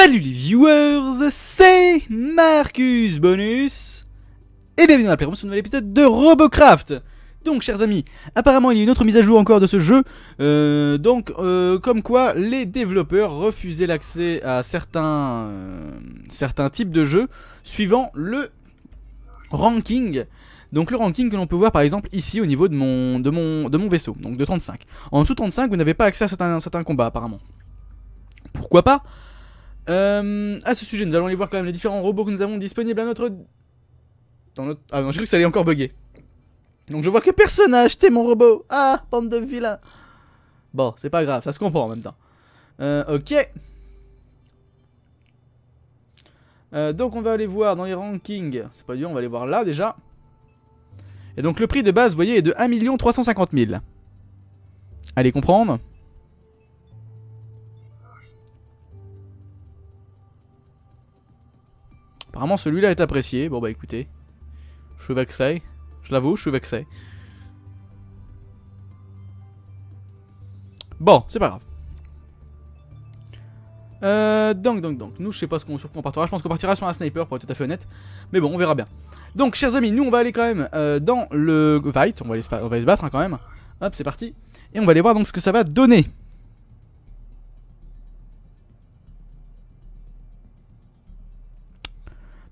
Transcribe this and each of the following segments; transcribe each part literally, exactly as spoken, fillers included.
Salut les viewers, c'est Marcus Bonus et bienvenue dans la Playroom sur un nouvel épisode de Robocraft. Donc chers amis, apparemment il y a une autre mise à jour encore de ce jeu, euh, donc euh, comme quoi les développeurs refusaient l'accès à certains, euh, certains types de jeux suivant le ranking. Donc le ranking que l'on peut voir par exemple ici au niveau de mon, de mon, de mon vaisseau, donc de trente-cinq. En dessous de trente-cinq vous n'avez pas accès à certains, certains combats apparemment. Pourquoi pas? Euh, à ce sujet, nous allons aller voir quand même les différents robots que nous avons disponibles à notre... Dans notre... Ah non, j'ai cru que ça allait encore bugger. Donc je vois que personne n'a acheté mon robot. Ah, bande de vilains. Bon, c'est pas grave, ça se comprend en même temps. Euh, ok. Euh, donc on va aller voir dans les rankings. C'est pas dur, on va aller voir là déjà. Et donc le prix de base, vous voyez, est de un million trois cent cinquante mille. Allez comprendre. Apparemment celui-là est apprécié, bon bah écoutez, je suis vexé, je l'avoue, je suis vexé. Bon, c'est pas grave. Euh, donc, donc, donc, nous je sais pas ce qu'on, sur quoi on partira, je pense qu'on partira sur un sniper pour être tout à fait honnête. Mais bon, on verra bien. Donc chers amis, nous on va aller quand même euh, dans le fight, on va aller se, on va aller se battre hein, quand même. Hop, c'est parti, et on va aller voir donc ce que ça va donner.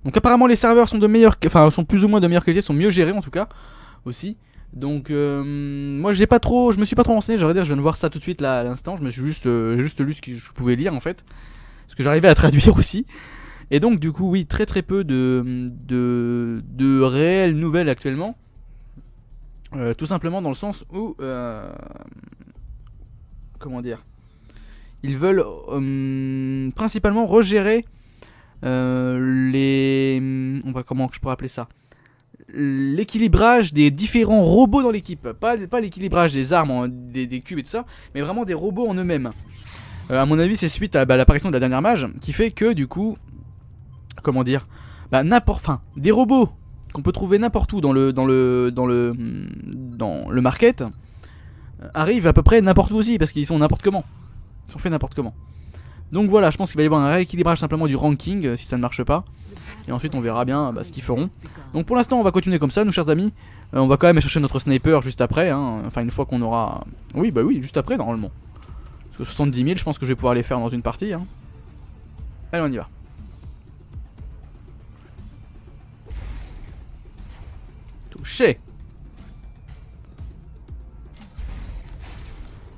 Donc apparemment les serveurs sont de meilleurs, enfin sont plus ou moins de meilleure qualité, sont mieux gérés en tout cas aussi. Donc euh, moi j'ai pas trop, je me suis pas trop renseigné, j'aurais dire, je viens de voir ça tout de suite là à l'instant. Je me suis juste, euh, juste lu ce que je pouvais lire en fait, parce que j'arrivais à traduire aussi. Et donc du coup oui, très très peu de de, de réelles nouvelles actuellement, euh, tout simplement dans le sens où euh, comment dire, ils veulent euh, principalement regérer. Euh, les... On va, comment je pourrais appeler ça? L'équilibrage des différents robots dans l'équipe. Pas, pas l'équilibrage des armes, en, des, des cubes et tout ça, mais vraiment des robots en eux-mêmes. Euh, à mon avis, c'est suite à bah, l'apparition de la dernière mage, qui fait que du coup... Comment dire bah, n'importe, enfin, des robots qu'on peut trouver n'importe où dans le, dans le, dans le, dans le market, euh, arrivent à peu près n'importe où aussi, parce qu'ils sont n'importe comment. Ils sont faits n'importe comment. Donc voilà, je pense qu'il va y avoir un rééquilibrage simplement du ranking euh, si ça ne marche pas. Et ensuite on verra bien bah, ce qu'ils feront. Donc pour l'instant on va continuer comme ça, nous chers amis. euh, On va quand même chercher notre sniper juste après hein. Enfin une fois qu'on aura... Oui bah oui, juste après normalement. Parce que soixante-dix mille je pense que je vais pouvoir les faire dans une partie hein. Allez on y va. Touché.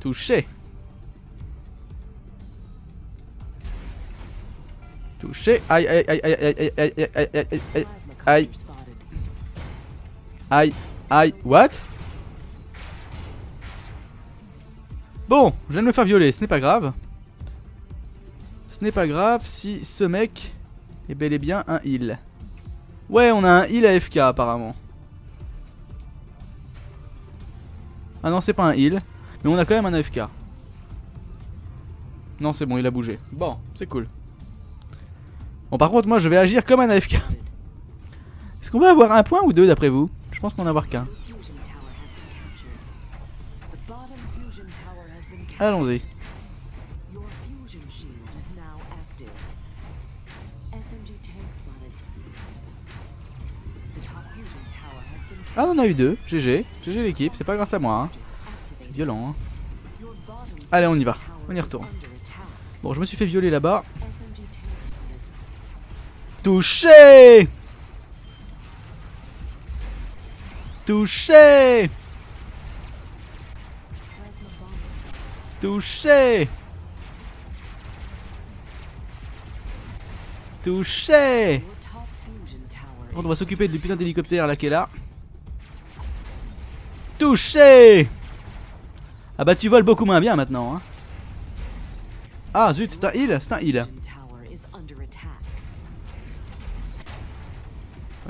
Touché. Touché, aïe aïe aïe aïe aïe aïe aïe aïe aïe aïe aïe aïe aïe what? Bon, je viens de me faire violer, ce n'est pas grave. Ce n'est pas grave si ce mec est bel et bien un heal. Ouais, on a un heal A F K apparemment. Ah non, c'est pas un heal, mais on a quand même un A F K. Non, c'est bon, il a bougé. Bon, c'est cool. Bon par contre moi je vais agir comme un A F K. Est-ce qu'on va avoir un point ou deux d'après vous? Je pense qu'on va avoir qu'un. Allons-y. Ah on en a eu deux, G G, G G l'équipe, c'est pas grâce à moi hein. C'est violent hein. Allez on y va, on y retourne. Bon je me suis fait violer là-bas. Touché! Touché! Touché! Touché! On doit s'occuper du putain d'hélicoptère là qui est là. Touché! Ah bah tu voles beaucoup moins bien maintenant hein. Ah zut, c'est un heal, c'est un heal.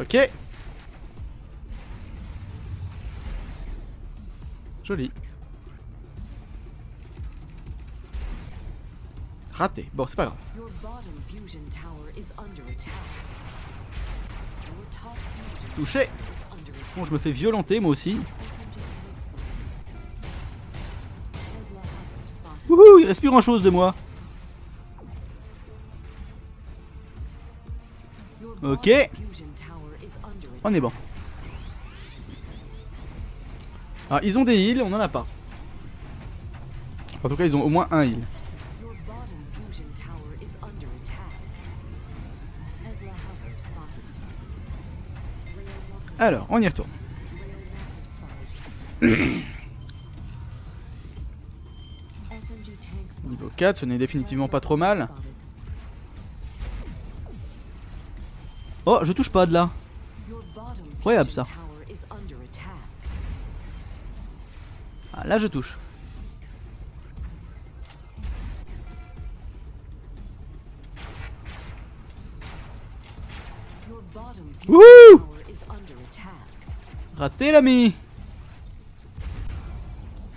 Ok. Joli. Raté. Bon, c'est pas grave. Touché. Bon, je me fais violenter moi aussi. Wouhou, il reste plus grand chose de moi. Ok. On est bon. Alors ils ont des heals, on en a pas. En tout cas ils ont au moins un heal. Alors on y retourne. Niveau quatre, ce n'est définitivement pas trop mal. Oh, je touche pas de là. Incroyable ça. Ah, là je touche. Wouhou! Raté l'ami.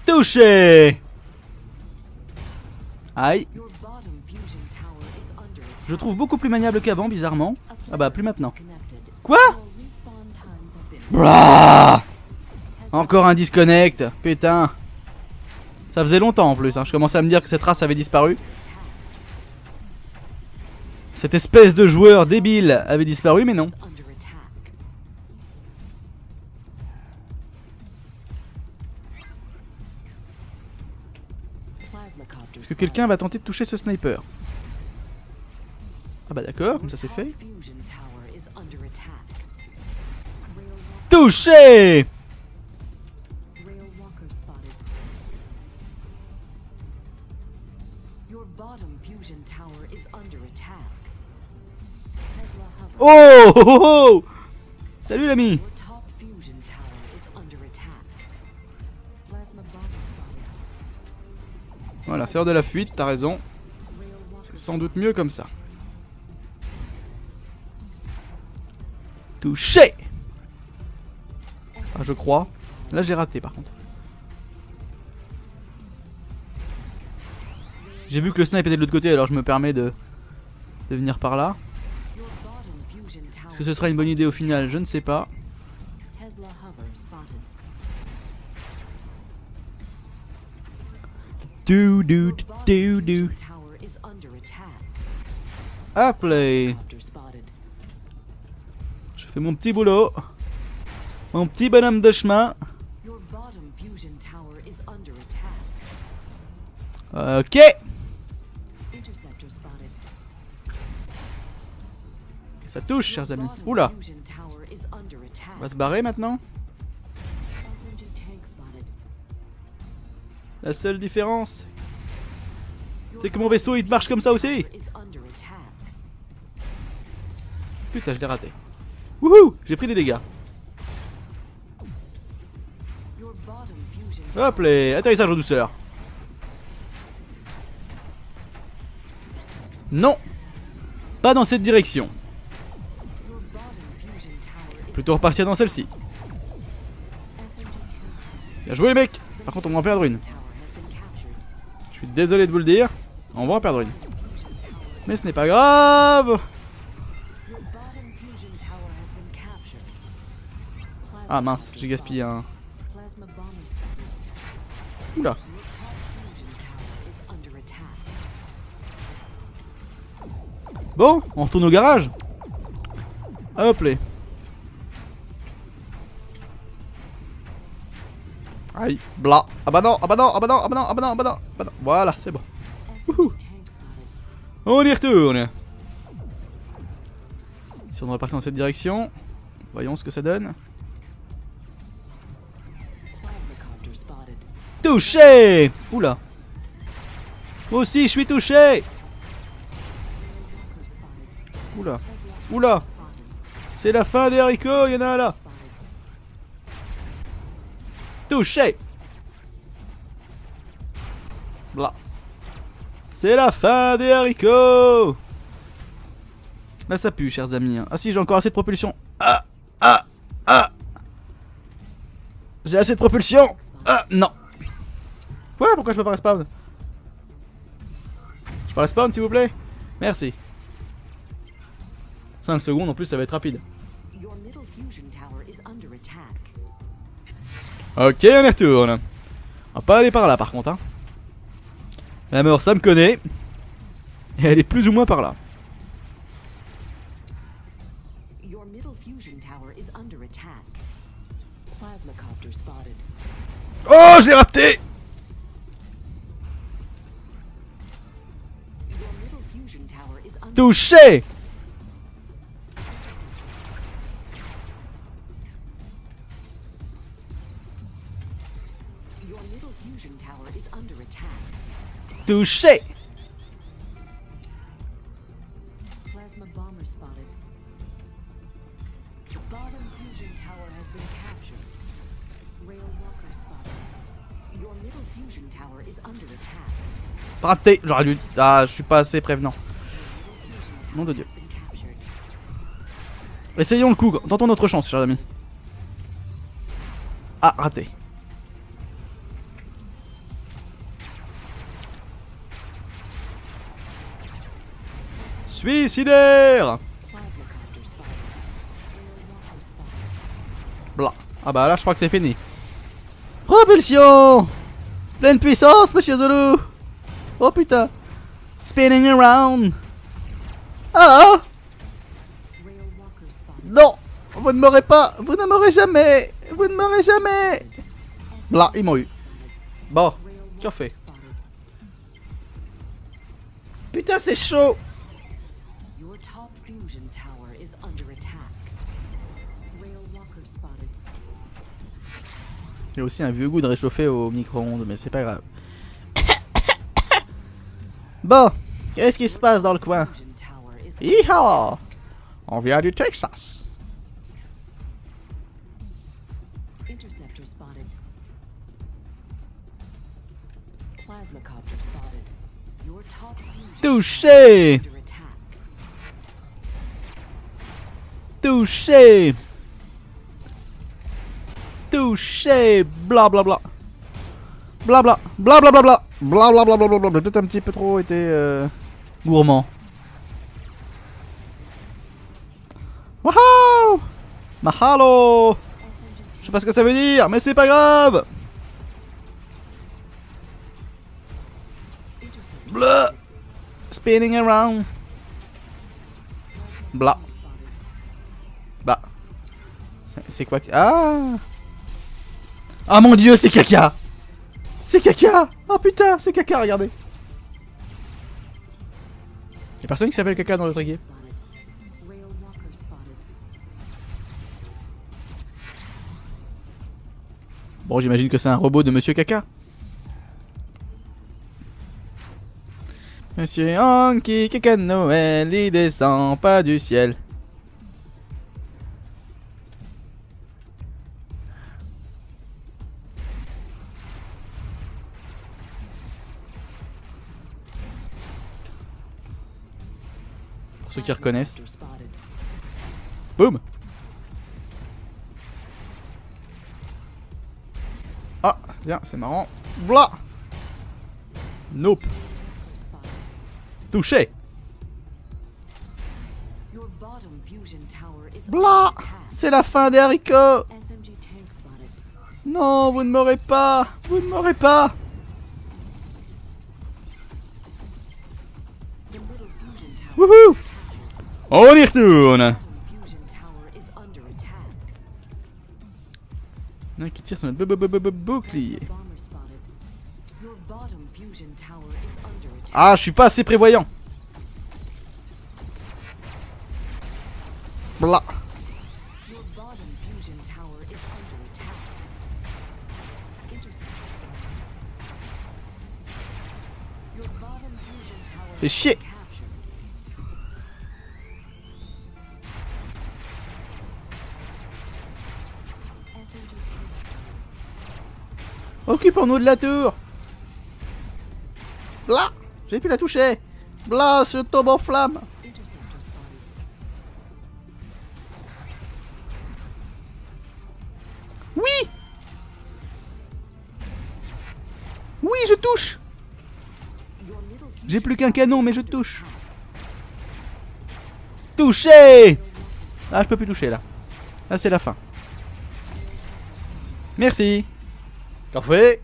Touché. Aïe. Je trouve beaucoup plus maniable qu'avant, bizarrement. Ah bah, plus maintenant. Quoi? Blah. Encore un disconnect. Putain. Ça faisait longtemps en plus, hein. Je commençais à me dire que cette race avait disparu. Cette espèce de joueur débile avait disparu, mais non. Est-ce que quelqu'un va tenter de toucher ce sniper? Ah bah d'accord, comme ça c'est fait. Touché! Oh, oh, oh, oh. Salut l'ami. Voilà, c'est l'heure de la fuite, t'as raison. C'est sans doute mieux comme ça. Touché! Enfin, je crois. Là, j'ai raté par contre. J'ai vu que le snipe était de l'autre côté, alors je me permets de, de venir par là. Est-ce que ce sera une bonne idée au final? Je ne sais pas. Do do do do. Appelé. Je fais mon petit boulot, mon petit bonhomme de chemin. Ok. Ça touche, chers amis. Oula. On va se barrer maintenant. La seule différence, c'est que mon vaisseau il marche comme ça aussi. Putain, je l'ai raté. Wouhou, j'ai pris des dégâts. Hop les, atterrissage en douceur. Non, pas dans cette direction. Plutôt repartir dans celle-ci. Bien joué les mecs. Par contre on va en perdre une. Je suis désolé de vous le dire, on va en perdre une. Mais ce n'est pas grave. Ah mince, j'ai gaspillé un... Oula. Bon, on retourne au garage. Hop les. Aïe, bla. Ah bah non, ah bah non, ah bah non, ah bah non, ah bah non, ah bah non, ah bah non. Voilà, c'est bon. Wouhou. On y retourne. Si on repartit dans cette direction, voyons ce que ça donne. Touché. Oula. Moi aussi, je suis touché. Oula. Oula. C'est la fin des haricots, il y en a un là. Touché. Blah. C'est la fin des haricots. Là ça pue, chers amis. Ah si, j'ai encore assez de propulsion. Ah ah ah. J'ai assez de propulsion. Ah non. Ouais, pourquoi je peux pas respawn? Je peux respawn s'il vous plaît? Merci. cinq secondes en plus, ça va être rapide. Ok, on y retourne. On va pas aller par là par contre hein. La mort ça me connaît. Et elle est plus ou moins par là. Oh, je l'ai raté. Touché. Touché. Raté, j'aurais dû... Ah, je suis pas assez prévenant. Nom de Dieu. Essayons le coup, tentons notre chance, chers amis. Ah, raté. Suicidaire. Blah. Ah bah là, je crois que c'est fini. Propulsion. Pleine puissance, monsieur Zulu. Oh putain. Spinning around. Ah, non. Vous ne m'aurez pas. Vous ne m'aurez jamais. Vous ne m'aurez jamais. Là, ils m'ont eu. Bon, tu as fait. Putain, c'est chaud. J'ai aussi un vieux goût de réchauffer au micro-ondes, mais c'est pas grave. Bon, qu'est-ce qui se passe dans le coin? Hi-ha! On vient du Texas. Touché! Touché! Touché! Bla bla bla. Bla bla bla bla bla bla. Bla bla bla bla bla bla. Peut-être un petit peu trop été euh, gourmand. Wahoo! Mahalo! Je sais pas ce que ça veut dire, mais c'est pas grave! Blah! Spinning around. Blah. Bah. C'est quoi? Ah! Ah mon dieu, c'est caca! C'est caca! Oh putain, c'est caca, regardez! Y'a personne qui s'appelle caca dans notre équipe. Bon, j'imagine que c'est un robot de Monsieur Caca. Monsieur Anki, Caca de Noël, il descend pas du ciel. Pour ceux qui reconnaissent. Boum! Ah, bien, c'est marrant. Voilà. Nope. Touché. Blah. C'est la fin des haricots. Non, vous ne m'aurez pas. Vous ne m'aurez pas. Wouhou. On y retourne. Qui tire sur notre bouclier. Ah, je suis pas assez prévoyant. Blah. Fais chier. Occupons-nous de la tour. Blah. J'ai pu la toucher. Blah, je tombe en flamme. Oui. Oui, je touche. J'ai plus qu'un canon, mais je touche. Touché. Ah, je peux plus toucher là. Là, c'est la fin. Merci. Parfait.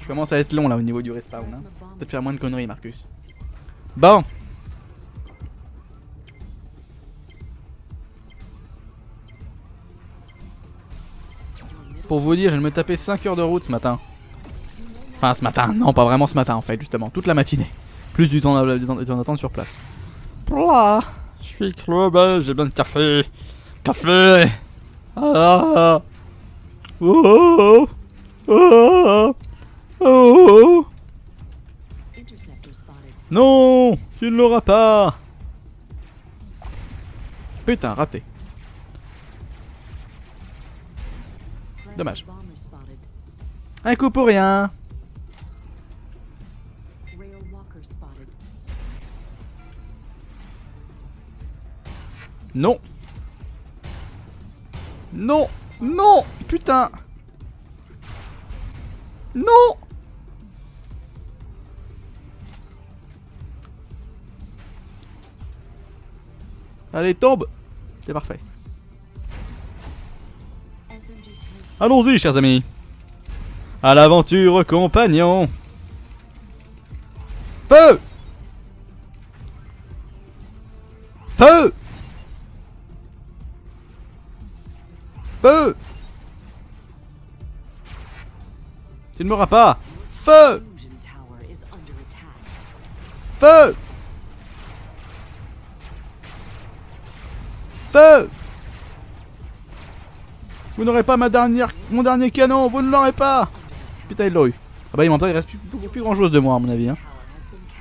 Ça commence à être long là au niveau du respawn. Hein. Peut-être faire moins de conneries, Marcus. Bon. pour vous dire, je me tapais cinq heures de route ce matin. Enfin ce matin, non pas vraiment ce matin en fait, justement, toute la matinée. Plus du temps d'attente sur place. Ouah, je suis creux, j'ai besoin de café. Café. Ah. Oh. Oh. Oh. Non, tu ne l'auras pas. Putain, raté. Dommage. Un coup pour rien. Non. Non. Non. Putain. Non. Allez, tombe. C'est parfait. Allons-y, chers amis. À l'aventure, compagnon. Feu. Feu. Feu. Tu ne mourras pas. Feu. Feu. Feu. Vous n'aurez pas ma dernière, mon dernier canon, vous ne l'aurez pas. Putain, il l'a eu. Ah bah il m'entend, il reste plus, plus, plus grand chose de moi à mon avis. Hein.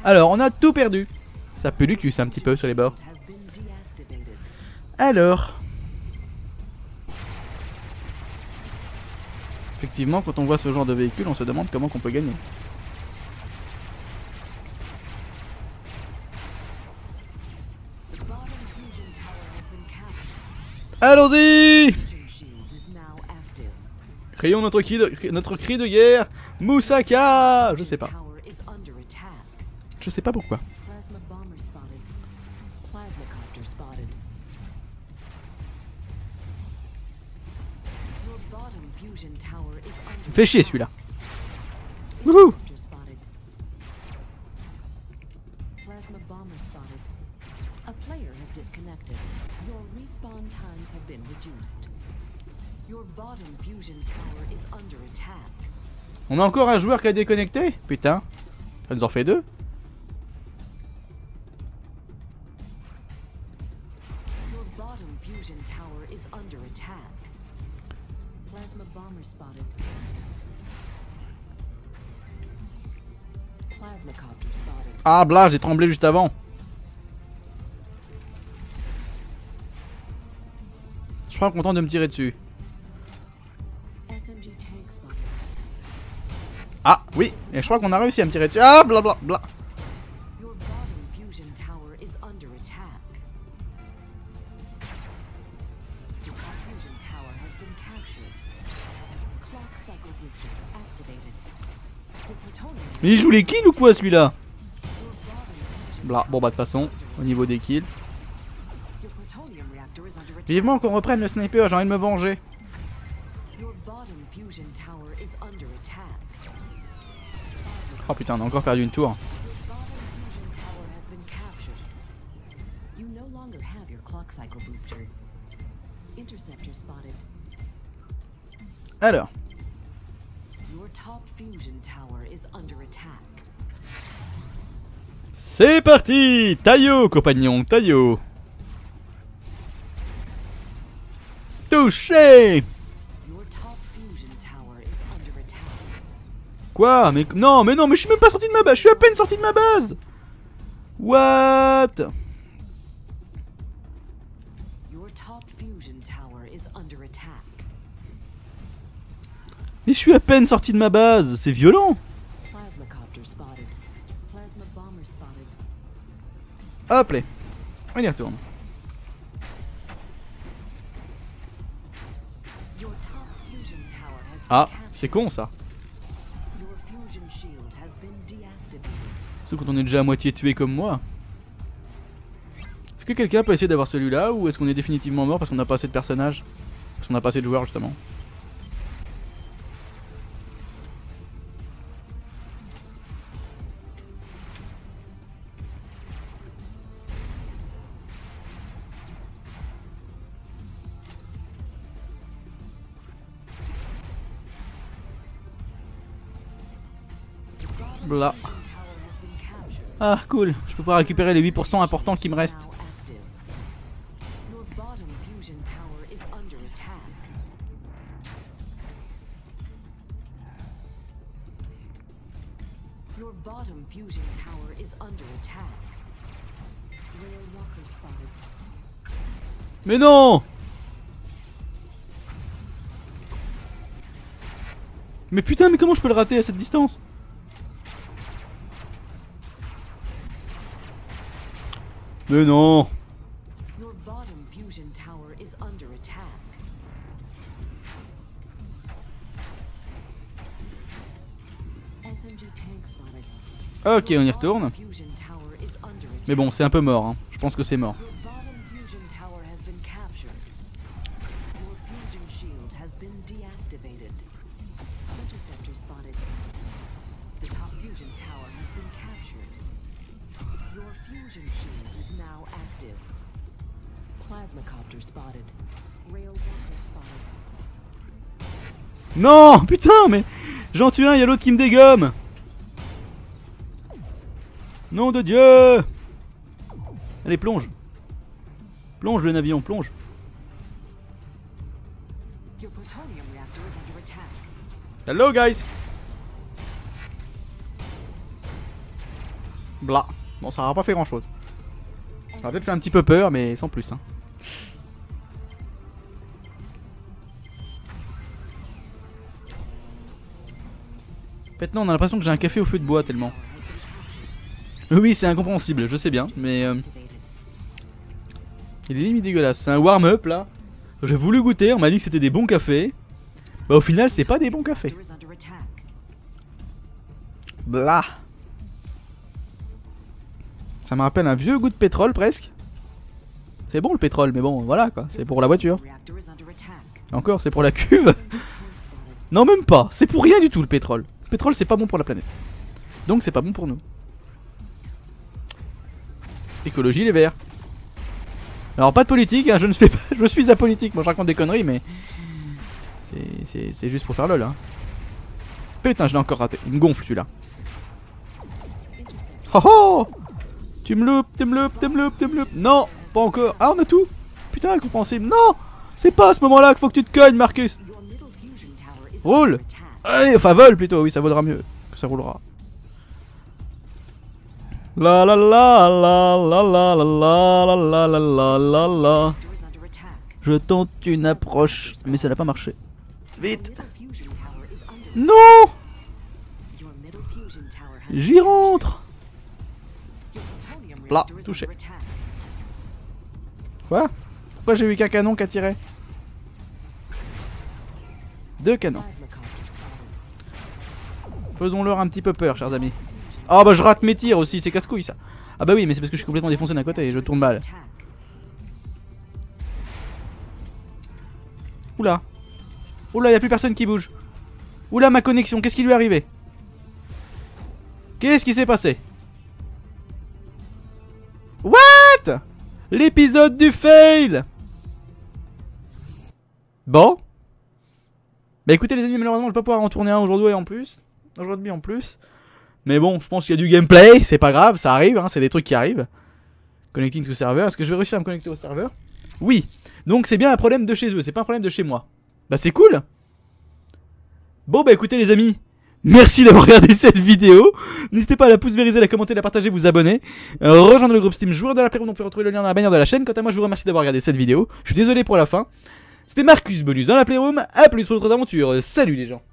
Alors, on a tout perdu. Ça pue du cul, ça, un petit peu sur les bords. Alors. Effectivement, quand on voit ce genre de véhicule, on se demande comment qu'on peut gagner. Allons-y! Crions notre cri de, notre cri de guerre, Moussaka! Je sais pas. Je sais pas pourquoi. Fais chier celui-là. Wouhou! On a encore un joueur qui a déconnecté? Putain, ça nous en fait deux. Ah blâche, j'ai tremblé juste avant. Je suis pas content de me tirer dessus. Ah oui, et je crois qu'on a réussi à me tirer dessus. Ah bla bla bla. Mais il joue les kills ou quoi celui-là? Bla, bon bah de toute façon, au niveau des kills. Vivement qu'on reprenne le sniper, j'ai envie de me venger. Oh putain, on a encore perdu une tour. Alors. C'est parti, Taillot, compagnon, Taillot. Touché. Quoi? Mais non, mais non, mais je suis même pas sorti de ma base, je suis à peine sorti de ma base. What? Mais je suis à peine sorti de ma base, c'est violent. Hop là, on y retourne. Ah, c'est con ça. Surtout quand on est déjà à moitié tué comme moi. Est-ce que quelqu'un peut essayer d'avoir celui-là ou est-ce qu'on est définitivement mort parce qu'on n'a pas assez de personnages? Parce qu'on n'a pas assez de joueurs justement. Voilà. Ah cool, je peux pas récupérer les huit pour cent importants qui me restent. Mais non! Mais putain, mais comment je peux le rater à cette distance? Mais non! Ok, on y retourne. Mais bon, c'est un peu mort, hein. Je pense que c'est mort. Non, putain, mais j'en tue un, il y a l'autre qui me dégomme. Nom de Dieu! Allez, plonge. Plonge le navillon, plonge. Hello guys. Blah. Bon, ça aura pas fait grand chose. Ça a peut-être fait un petit peu peur, mais sans plus, hein. Maintenant, on a l'impression que j'ai un café au feu de bois tellement. Oui, c'est incompréhensible, je sais bien, mais euh... il est limite dégueulasse. C'est un warm-up là. J'ai voulu goûter, on m'a dit que c'était des bons cafés. Bah au final, c'est pas des bons cafés. Blah. Ça me rappelle un vieux goût de pétrole presque. C'est bon le pétrole, mais bon, voilà quoi, c'est pour la voiture. Encore, c'est pour la cuve. Non, même pas, c'est pour rien du tout le pétrole. Le pétrole, c'est pas bon pour la planète. Donc c'est pas bon pour nous. Écologie, les verts. Alors pas de politique, hein, je ne fais pas, je suis apolitique, moi je raconte des conneries mais c'est juste pour faire lol hein. Putain, je l'ai encore raté, il me gonfle celui-là. Oh oh! Tu me loupes, tu me loupes, tu me loupes, tu me loupes. Non, pas encore, ah on a tout. Putain, incompréhensible, non! C'est pas à ce moment-là qu'il faut que tu te cognes, Marcus. Roule. Allez, enfin vole plutôt, oui ça vaudra mieux que ça roulera. La la la la la la la la la la la la la. Je tente une approche, mais ça n'a pas marché. Vite. Non. J'y rentre. Là, touché. Quoi? Pourquoi j'ai eu qu'un canon qu'à tirer? Deux canons. Faisons-leur un petit peu peur, chers amis. Ah bah je rate mes tirs aussi, c'est casse-couille ça. Ah bah oui, mais c'est parce que je suis complètement défoncé d'un côté et je tourne mal. Oula. Oula, y'a plus personne qui bouge. Oula, ma connexion, qu'est-ce qui lui est arrivé? Qu'est-ce qui s'est passé? What? L'épisode du fail. Bon. Bah écoutez les amis, malheureusement je vais pas pouvoir en tourner un aujourd'hui en plus. Aujourd'hui en plus. Mais bon, je pense qu'il y a du gameplay, c'est pas grave, ça arrive, hein, c'est des trucs qui arrivent. Connecting to serveur, est-ce que je vais réussir à me connecter au serveur? Oui, donc c'est bien un problème de chez eux, c'est pas un problème de chez moi. Bah c'est cool. Bon bah écoutez les amis, merci d'avoir regardé cette vidéo. N'hésitez pas à la pouce vériser, à la commenter, à la partager, vous abonner. Euh, rejoindre le groupe Steam Joueur de la Playroom, donc vous pouvez retrouver le lien dans la bannière de la chaîne. Quant à moi, je vous remercie d'avoir regardé cette vidéo, je suis désolé pour la fin. C'était Marcus Bonus dans la Playroom, à plus pour d'autres aventures, salut les gens.